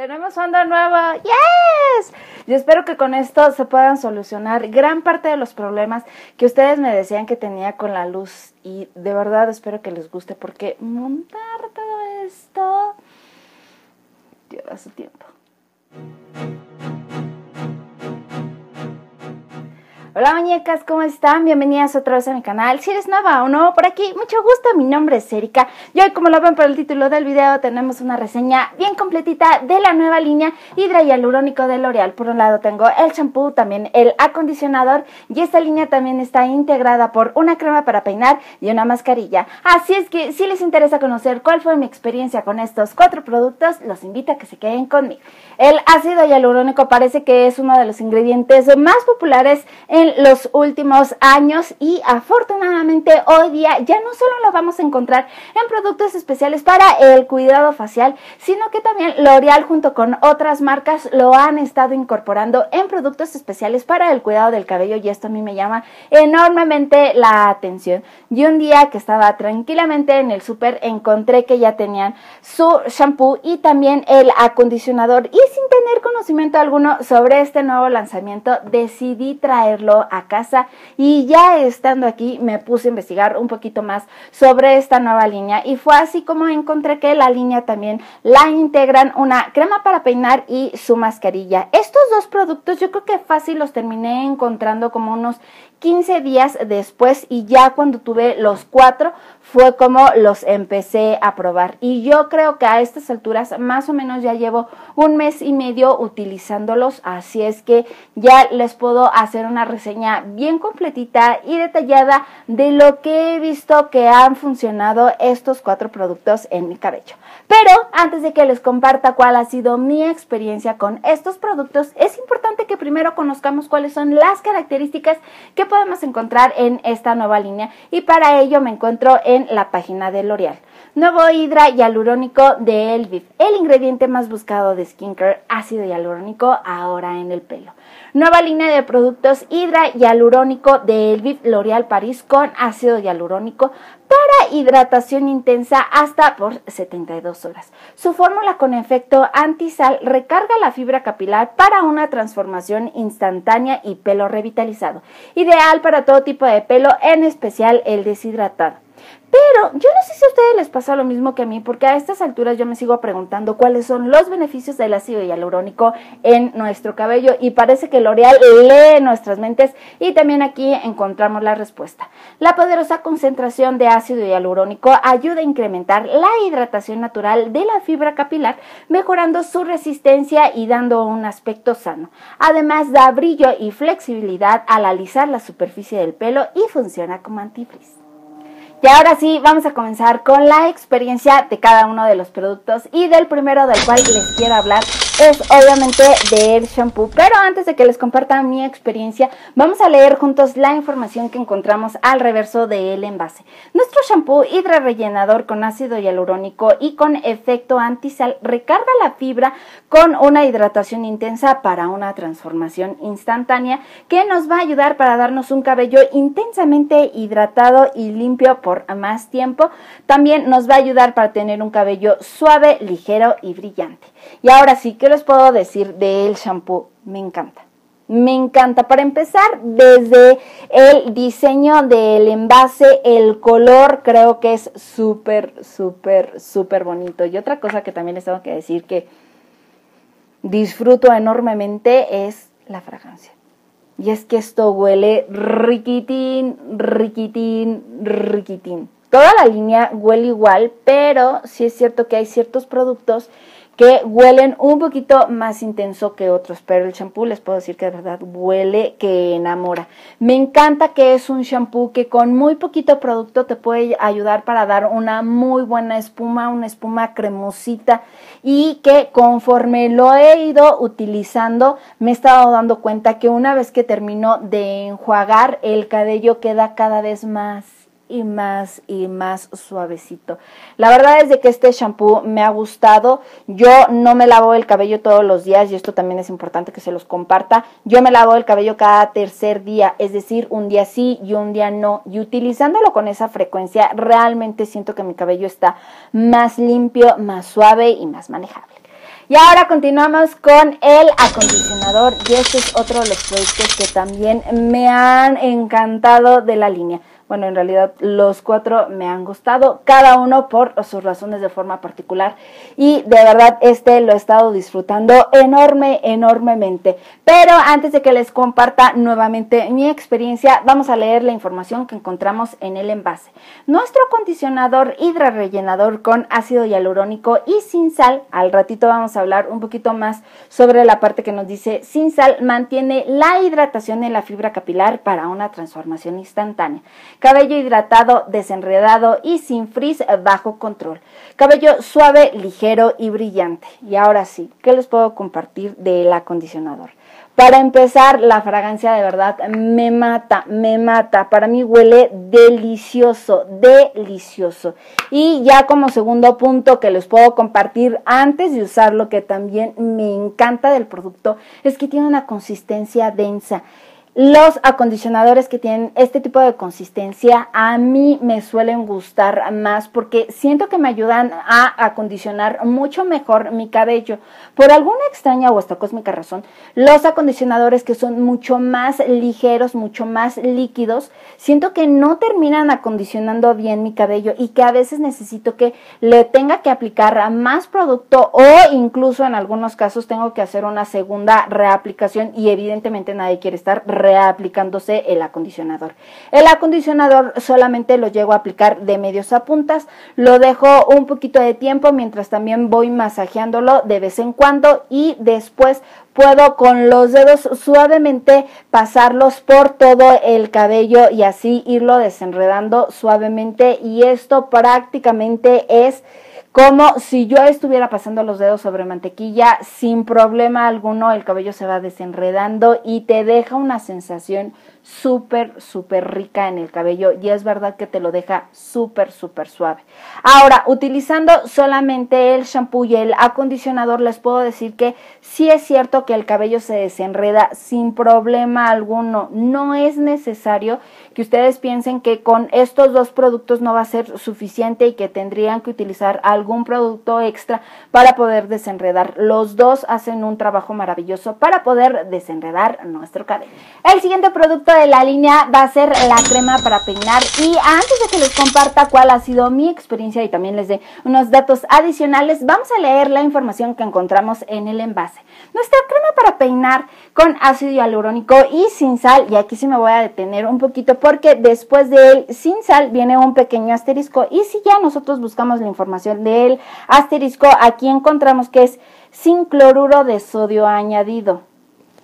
Tenemos onda nueva, ¡yes! Yo espero que con esto se puedan solucionar gran parte de los problemas que ustedes me decían que tenía con la luz. Y de verdad espero que les guste, porque montar todo esto lleva su tiempo. Hola muñecas, ¿cómo están? Bienvenidas otra vez a mi canal. Si eres nueva o no por aquí, mucho gusto, mi nombre es Erika. Y hoy, como lo ven por el título del video, tenemos una reseña bien completita de la nueva línea hidrahialurónico de L'Oreal. Por un lado tengo el shampoo, también el acondicionador, y esta línea también está integrada por una crema para peinar y una mascarilla. Así es que si les interesa conocer cuál fue mi experiencia con estos cuatro productos, los invito a que se queden conmigo. El ácido hialurónico parece que es uno de los ingredientes más populares en los últimos años, y afortunadamente hoy día ya no solo lo vamos a encontrar en productos especiales para el cuidado facial, sino que también L'Oreal junto con otras marcas lo han estado incorporando en productos especiales para el cuidado del cabello, y esto a mí me llama enormemente la atención. Y un día que estaba tranquilamente en el súper encontré que ya tenían su shampoo y también el acondicionador, y sin tener conocimiento alguno sobre este nuevo lanzamiento decidí traerlo a casa, y ya estando aquí me puse a investigar un poquito más sobre esta nueva línea, y fue así como encontré que la línea también la integran una crema para peinar y su mascarilla. Estos dos productos yo creo que fácil los terminé encontrando como unos 15 días después, y ya cuando tuve los cuatro fue como los empecé a probar, y yo creo que a estas alturas más o menos ya llevo un mes y medio utilizándolos, así es que ya les puedo hacer una reseña bien completita y detallada de lo que he visto que han funcionado estos cuatro productos en mi cabello. Pero antes de que les comparta cuál ha sido mi experiencia con estos productos, es importante que primero conozcamos cuáles son las características que podemos encontrar en esta nueva línea, y para ello me encuentro en la página de L'Oreal. Nuevo hidra hialurónico de Elvive, el ingrediente más buscado de skincare, ácido hialurónico ahora en el pelo. Nueva línea de productos hidra hialurónico de Elvive L'Oreal París con ácido hialurónico para hidratación intensa hasta por 72 horas. Su fórmula con efecto antisal recarga la fibra capilar para una transformación instantánea y pelo revitalizado. Ideal para todo tipo de pelo, en especial el deshidratado. Pero yo no sé si a ustedes les pasa lo mismo que a mí, porque a estas alturas yo me sigo preguntando cuáles son los beneficios del ácido hialurónico en nuestro cabello, y parece que L'Oreal lee nuestras mentes, y también aquí encontramos la respuesta. La poderosa concentración de ácido hialurónico ayuda a incrementar la hidratación natural de la fibra capilar, mejorando su resistencia y dando un aspecto sano. Además da brillo y flexibilidad al alisar la superficie del pelo y funciona como antifrizz. Y ahora sí, vamos a comenzar con la experiencia de cada uno de los productos, y del primero del cual les quiero hablar es obviamente del shampoo. Pero antes de que les comparta mi experiencia, vamos a leer juntos la información que encontramos al reverso del envase. Nuestro shampoo hidrarrellenador con ácido hialurónico y con efecto antisal recarga la fibra con una hidratación intensa para una transformación instantánea que nos va a ayudar para darnos un cabello intensamente hidratado y limpio por más tiempo. También nos va a ayudar para tener un cabello suave, ligero y brillante. Y ahora sí, ¿qué les puedo decir del shampoo? Me encanta. Me encanta, para empezar, desde el diseño del envase, el color creo que es súper bonito. Y otra cosa que también les tengo que decir que disfruto enormemente es la fragancia. Y es que esto huele riquitín. Toda la línea huele igual, pero sí es cierto que hay ciertos productos que huelen un poquito más intenso que otros, pero el shampoo les puedo decir que de verdad huele que enamora. Me encanta que es un shampoo que con muy poquito producto te puede ayudar para dar una muy buena espuma, una espuma cremosita, y que conforme lo he ido utilizando me he estado dando cuenta que una vez que termino de enjuagar, el cabello queda cada vez más y más suavecito. La verdad es de que este shampoo me ha gustado. Yo no me lavo el cabello todos los días, y esto también es importante que se los comparta. Yo me lavo el cabello cada tercer día, es decir, un día sí y un día no, y utilizándolo con esa frecuencia realmente siento que mi cabello está más limpio, más suave y más manejable. Y ahora continuamos con el acondicionador, y este es otro de los productos que también me han encantado de la línea. Bueno, en realidad los cuatro me han gustado, cada uno por sus razones de forma particular. Y de verdad este lo he estado disfrutando enormemente. Pero antes de que les comparta nuevamente mi experiencia, vamos a leer la información que encontramos en el envase. Nuestro acondicionador hidrarrellenador con ácido hialurónico y sin sal, al ratito vamos a hablar un poquito más sobre la parte que nos dice sin sal, mantiene la hidratación en la fibra capilar para una transformación instantánea. Cabello hidratado, desenredado y sin frizz bajo control. Cabello suave, ligero y brillante. Y ahora sí, ¿qué les puedo compartir del acondicionador? Para empezar, la fragancia de verdad me mata. Para mí huele delicioso. Y ya como segundo punto que les puedo compartir antes de usarlo, que también me encanta del producto, es que tiene una consistencia densa. Los acondicionadores que tienen este tipo de consistencia a mí me suelen gustar más porque siento que me ayudan a acondicionar mucho mejor mi cabello. Por alguna extraña o hasta cósmica razón, los acondicionadores que son mucho más ligeros, mucho más líquidos, siento que no terminan acondicionando bien mi cabello y que a veces necesito que le tenga que aplicar más producto o incluso en algunos casos tengo que hacer una segunda reaplicación y evidentemente nadie quiere estar reaplicándose el acondicionador. El acondicionador solamente lo llego a aplicar de medios a puntas, lo dejo un poquito de tiempo mientras también voy masajeándolo de vez en cuando y después puedo con los dedos suavemente pasarlos por todo el cabello y así irlo desenredando suavemente, y esto prácticamente es como si yo estuviera pasando los dedos sobre mantequilla. Sin problema alguno el cabello se va desenredando y te deja una sensación súper rica en el cabello, y es verdad que te lo deja súper suave. Ahora, utilizando solamente el shampoo y el acondicionador, les puedo decir que sí es cierto que el cabello se desenreda sin problema alguno. No es necesario que ustedes piensen que con estos dos productos no va a ser suficiente y que tendrían que utilizar algún producto extra para poder desenredar. Los dos hacen un trabajo maravilloso para poder desenredar nuestro cabello. El siguiente producto de la línea va a ser la crema para peinar, y antes de que les comparta cuál ha sido mi experiencia y también les dé unos datos adicionales, vamos a leer la información que encontramos en el envase. Nuestra crema para peinar con ácido hialurónico y sin sal, y aquí sí me voy a detener un poquito porque después de el sin sal viene un pequeño asterisco, y si ya nosotros buscamos la información del asterisco, aquí encontramos que es sin cloruro de sodio añadido.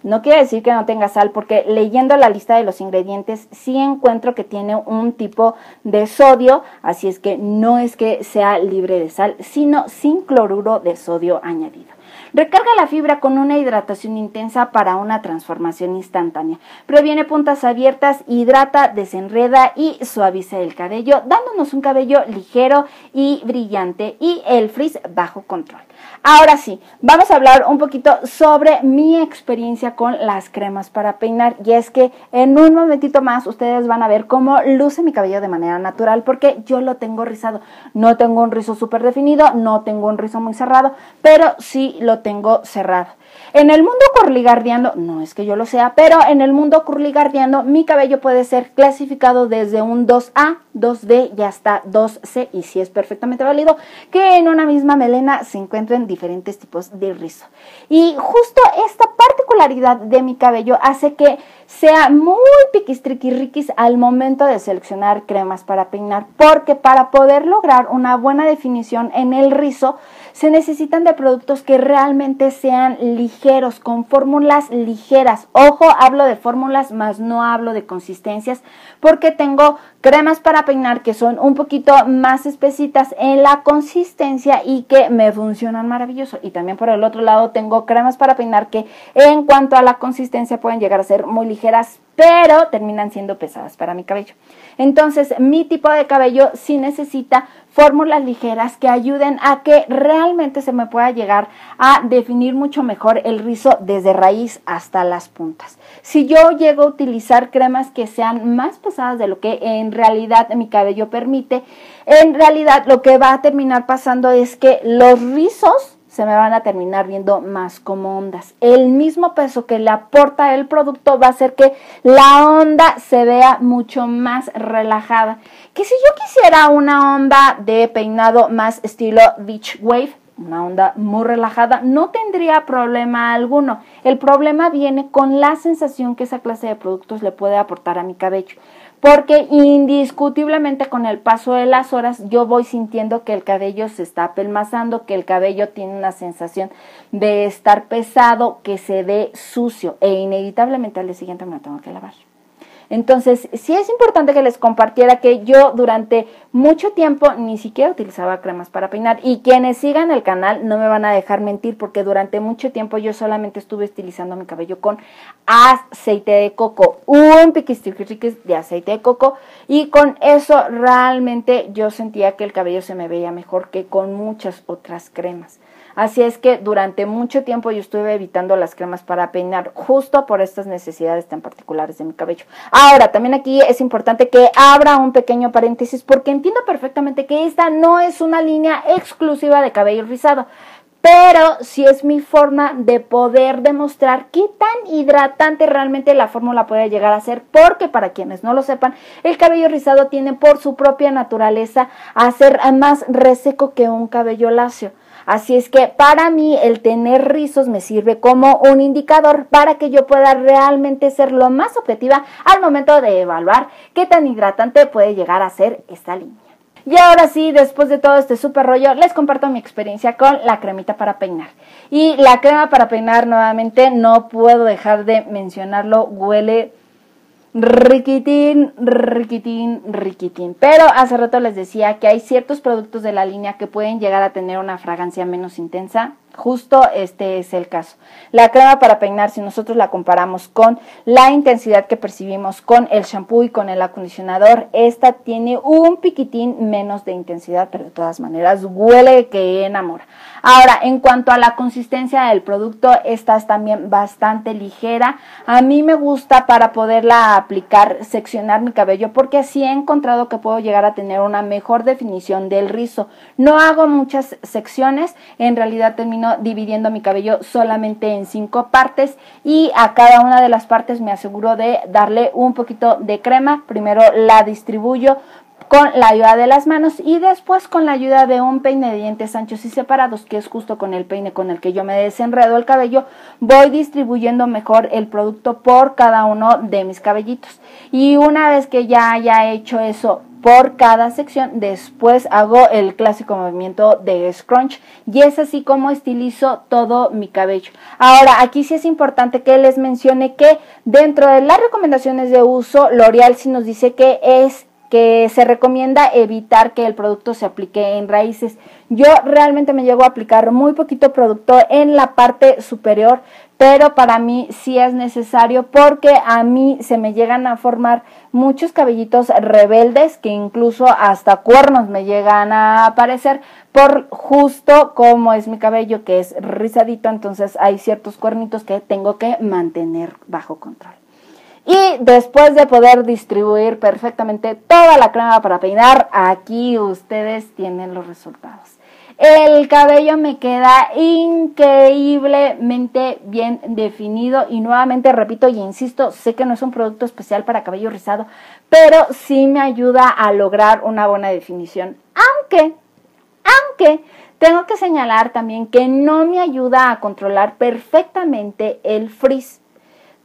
No quiere decir que no tenga sal, porque leyendo la lista de los ingredientes sí encuentro que tiene un tipo de sodio, así es que no es que sea libre de sal, sino sin cloruro de sodio añadido. Recarga la fibra con una hidratación intensa para una transformación instantánea. Previene puntas abiertas, hidrata, desenreda y suaviza el cabello, dándonos un cabello ligero y brillante y el frizz bajo control. Ahora sí, vamos a hablar un poquito sobre mi experiencia con las cremas para peinar, y es que en un momentito más ustedes van a ver cómo luce mi cabello de manera natural, porque yo lo tengo rizado. No tengo un rizo súper definido, no tengo un rizo muy cerrado, pero sí lo tengo cerrado. En el mundo curligardiano, no es que yo lo sea, pero en el mundo curligardiano mi cabello puede ser clasificado desde un 2A, 2D y hasta 2C, y sí es perfectamente válido que en una misma melena se encuentren diferentes tipos de rizo. Y justo esta particularidad de mi cabello hace que sea muy piquistriquirriquis al momento de seleccionar cremas para peinar, porque para poder lograr una buena definición en el rizo se necesitan de productos que realmente sean ligeros, con fórmulas ligeras. Ojo, hablo de fórmulas, más no hablo de consistencias, porque tengo cremas para peinar que son un poquito más espesitas en la consistencia y que me funcionan maravilloso, y también por el otro lado tengo cremas para peinar que en cuanto a la consistencia pueden llegar a ser muy ligeras, pero terminan siendo pesadas para mi cabello. Entonces, mi tipo de cabello sí necesita fórmulas ligeras que ayuden a que realmente se me pueda llegar a definir mucho mejor el rizo desde raíz hasta las puntas. Si yo llego a utilizar cremas que sean más pesadas de lo que en realidad mi cabello permite, en realidad lo que va a terminar pasando es que los rizos se me van a terminar viendo más como ondas. El mismo peso que le aporta el producto va a hacer que la onda se vea mucho más relajada. Que si yo quisiera una onda de peinado más estilo beach wave, una onda muy relajada, no tendría problema alguno. El problema viene con la sensación que esa clase de productos le puede aportar a mi cabello. Porque indiscutiblemente con el paso de las horas yo voy sintiendo que el cabello se está apelmazando, que el cabello tiene una sensación de estar pesado, que se ve sucio e inevitablemente al día siguiente me lo tengo que lavar. Entonces, sí es importante que les compartiera que yo durante mucho tiempo ni siquiera utilizaba cremas para peinar, y quienes sigan el canal no me van a dejar mentir porque durante mucho tiempo yo solamente estuve estilizando mi cabello con aceite de coco, un piquistiquirriquis de aceite de coco, y con eso realmente yo sentía que el cabello se me veía mejor que con muchas otras cremas. Así es que durante mucho tiempo yo estuve evitando las cremas para peinar justo por estas necesidades tan particulares de mi cabello. Ahora, también aquí es importante que abra un pequeño paréntesis porque entiendo perfectamente que esta no es una línea exclusiva de cabello rizado, pero sí es mi forma de poder demostrar qué tan hidratante realmente la fórmula puede llegar a ser, porque para quienes no lo sepan, el cabello rizado tiene por su propia naturaleza a ser más reseco que un cabello lacio. Así es que para mí el tener rizos me sirve como un indicador para que yo pueda realmente ser lo más objetiva al momento de evaluar qué tan hidratante puede llegar a ser esta línea. Y ahora sí, después de todo este súper rollo, les comparto mi experiencia con la cremita para peinar. Y la crema para peinar, nuevamente, no puedo dejar de mencionarlo, huele riquitín, riquitín, riquitín. Pero hace rato les decía que hay ciertos productos de la línea que pueden llegar a tener una fragancia menos intensa. Justo este es el caso. La crema para peinar, si nosotros la comparamos con la intensidad que percibimos con el shampoo y con el acondicionador, esta tiene un piquitín menos de intensidad, pero de todas maneras huele que enamora. Ahora, en cuanto a la consistencia del producto, esta es también bastante ligera. A mí me gusta para poderla aplicar, seccionar mi cabello, porque así he encontrado que puedo llegar a tener una mejor definición del rizo. No hago muchas secciones, en realidad termino dividiendo mi cabello solamente en 5 partes y a cada una de las partes me aseguro de darle un poquito de crema. Primero la distribuyo con la ayuda de las manos y después con la ayuda de un peine de dientes anchos y separados, que es justo con el peine con el que yo me desenredo el cabello, voy distribuyendo mejor el producto por cada uno de mis cabellitos. Y una vez que ya haya hecho eso por cada sección, después hago el clásico movimiento de scrunch y es así como estilizo todo mi cabello. Ahora, aquí sí es importante que les mencione que dentro de las recomendaciones de uso, L'Oreal sí nos dice que se recomienda evitar que el producto se aplique en raíces. Yo realmente me llego a aplicar muy poquito producto en la parte superior, pero para mí sí es necesario porque a mí se me llegan a formar muchos cabellitos rebeldes que incluso hasta cuernos me llegan a aparecer por justo como es mi cabello, que es rizadito, entonces hay ciertos cuernitos que tengo que mantener bajo control. Y después de poder distribuir perfectamente toda la crema para peinar, aquí ustedes tienen los resultados. El cabello me queda increíblemente bien definido y nuevamente repito y insisto, sé que no es un producto especial para cabello rizado, pero sí me ayuda a lograr una buena definición. Aunque tengo que señalar también que no me ayuda a controlar perfectamente el frizz.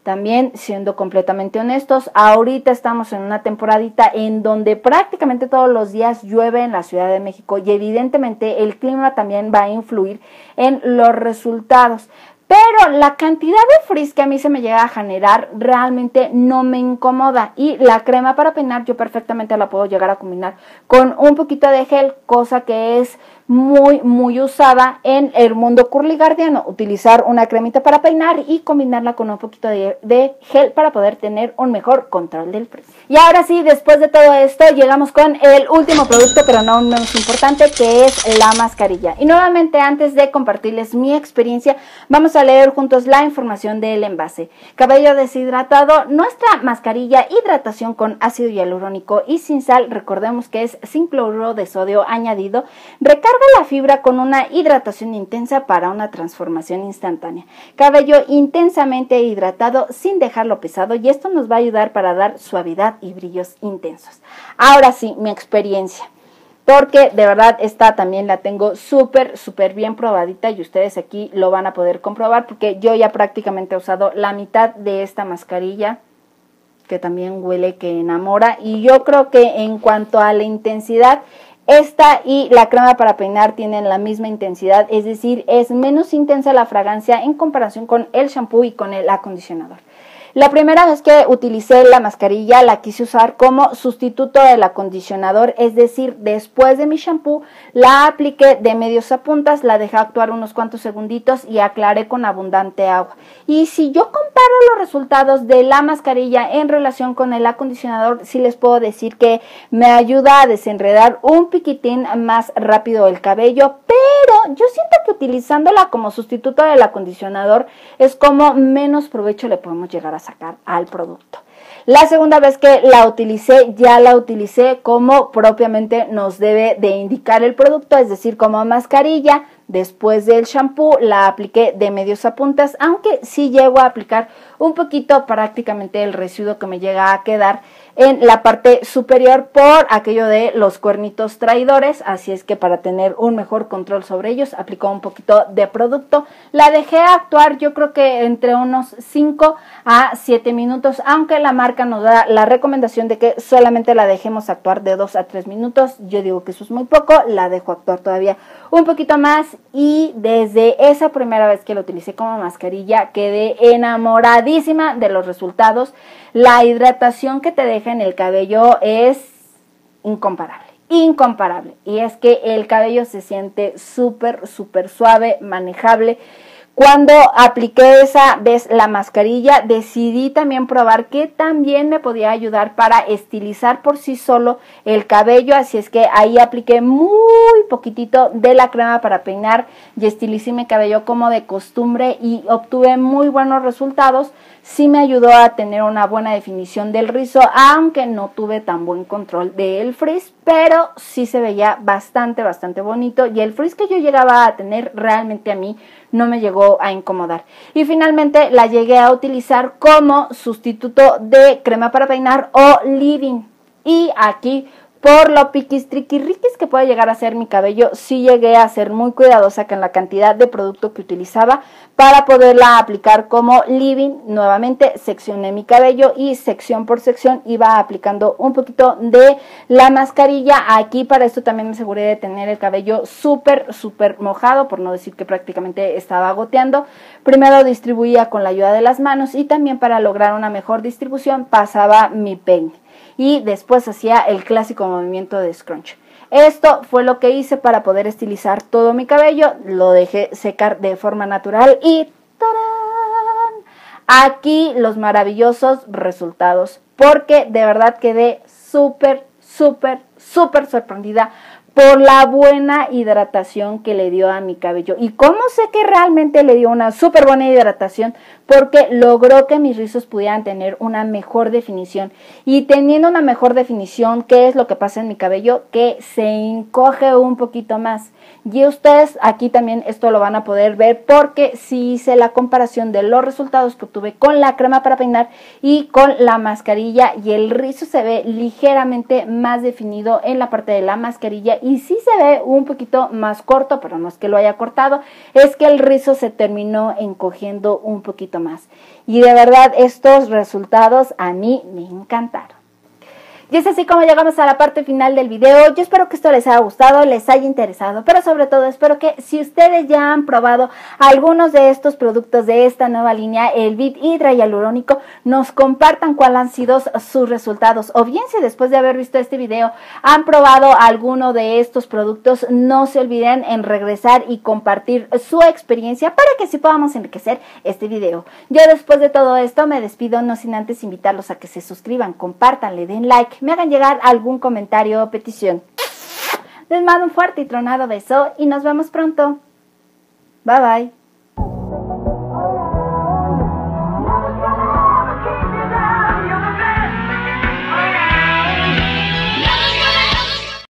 También, siendo completamente honestos, ahorita estamos en una temporadita en donde prácticamente todos los días llueve en la Ciudad de México y evidentemente el clima también va a influir en los resultados. Pero la cantidad de frizz que a mí se me llega a generar realmente no me incomoda y la crema para peinar yo perfectamente la puedo llegar a combinar con un poquito de gel, cosa que es muy usada en el mundo curligardiano, utilizar una cremita para peinar y combinarla con un poquito de gel para poder tener un mejor control del frizz. Y ahora sí, después de todo esto, llegamos con el último producto, pero no menos importante, que es la mascarilla. Y nuevamente, antes de compartirles mi experiencia, vamos a leer juntos la información del envase. Cabello deshidratado, nuestra mascarilla hidratación con ácido hialurónico y sin sal, recordemos que es sin cloruro de sodio añadido, recarga la fibra con una hidratación intensa para una transformación instantánea. Cabello intensamente hidratado sin dejarlo pesado, y esto nos va a ayudar para dar suavidad y brillos intensos. Ahora sí, mi experiencia, porque de verdad esta también la tengo súper bien probadita y ustedes aquí lo van a poder comprobar, porque yo ya prácticamente he usado la mitad de esta mascarilla, que también huele que enamora. Y yo creo que en cuanto a la intensidad, esta y la crema para peinar tienen la misma intensidad, es decir, es menos intensa la fragancia en comparación con el shampoo y con el acondicionador. La primera vez que utilicé la mascarilla la quise usar como sustituto del acondicionador, es decir, después de mi shampoo la apliqué de medios a puntas, la dejé actuar unos cuantos segunditos y aclaré con abundante agua. Y si yo comparo los resultados de la mascarilla en relación con el acondicionador, sí les puedo decir que me ayuda a desenredar un piquitín más rápido el cabello, pero yo siento que utilizándola como sustituto del acondicionador es como menos provecho le podemos llegar a sacar al producto. La segunda vez que la utilicé, ya la utilicé como propiamente nos debe de indicar el producto, es decir, como mascarilla. Después del shampoo la apliqué de medios a puntas, aunque sí llego a aplicar un poquito, prácticamente el residuo que me llega a quedar en la parte superior por aquello de los cuernitos traidores, así es que para tener un mejor control sobre ellos aplicó un poquito de producto. La dejé actuar yo creo que entre unos 5 a 7 minutos, aunque la marca nos da la recomendación de que solamente la dejemos actuar de 2 a 3 minutos. Yo digo que eso es muy poco, la dejo actuar todavía un poquito más y desde esa primera vez que la utilicé como mascarilla quedé enamoradísima de los resultados. La hidratación que te deja en el cabello es incomparable. Y es que el cabello se siente súper suave, manejable. Cuando apliqué esa vez la mascarilla, decidí también probar que también me podía ayudar para estilizar por sí solo el cabello, así es que ahí apliqué muy poquitito de la crema para peinar y estilicé mi cabello como de costumbre y obtuve muy buenos resultados. Sí me ayudó a tener una buena definición del rizo, aunque no tuve tan buen control del frizz, pero sí se veía bastante bonito y el frizz que yo llegaba a tener realmente a mí no me llegó a incomodar. Y finalmente la llegué a utilizar como sustituto de crema para peinar o leave-in. Y aquí, por lo piquistriquirriquis que puede llegar a ser mi cabello, sí llegué a ser muy cuidadosa con la cantidad de producto que utilizaba para poderla aplicar como leave-in. Nuevamente seccioné mi cabello y sección por sección iba aplicando un poquito de la mascarilla. Aquí para esto también me aseguré de tener el cabello súper mojado, por no decir que prácticamente estaba goteando. Primero distribuía con la ayuda de las manos y también para lograr una mejor distribución pasaba mi peine. Y después hacía el clásico movimiento de scrunch. Esto fue lo que hice para poder estilizar todo mi cabello. Lo dejé secar de forma natural y ¡tarán! Aquí los maravillosos resultados. Porque de verdad quedé súper sorprendida por la buena hidratación que le dio a mi cabello. ¿Y cómo sé que realmente le dio una súper buena hidratación? Porque logró que mis rizos pudieran tener una mejor definición. Y teniendo una mejor definición, ¿qué es lo que pasa en mi cabello? Que se encoge un poquito más. Y ustedes aquí también esto lo van a poder ver, porque sí hice la comparación de los resultados que obtuve con la crema para peinar y con la mascarilla. Y el rizo se ve ligeramente más definido en la parte de la mascarilla. Y sí se ve un poquito más corto, pero no es que lo haya cortado, es que el rizo se terminó encogiendo un poquito más. Y de verdad estos resultados a mí me encantaron. Y es así como llegamos a la parte final del video. Yo espero que esto les haya gustado, les haya interesado, pero sobre todo espero que si ustedes ya han probado algunos de estos productos de esta nueva línea, el Elvive Hidra Hialurónico, nos compartan cuáles han sido sus resultados. O bien si después de haber visto este video han probado alguno de estos productos, no se olviden en regresar y compartir su experiencia para que así podamos enriquecer este video. Yo después de todo esto me despido, no sin antes invitarlos a que se suscriban, compartan, le den like, me hagan llegar algún comentario o petición. Les mando un fuerte y tronado beso y nos vemos pronto. Bye bye.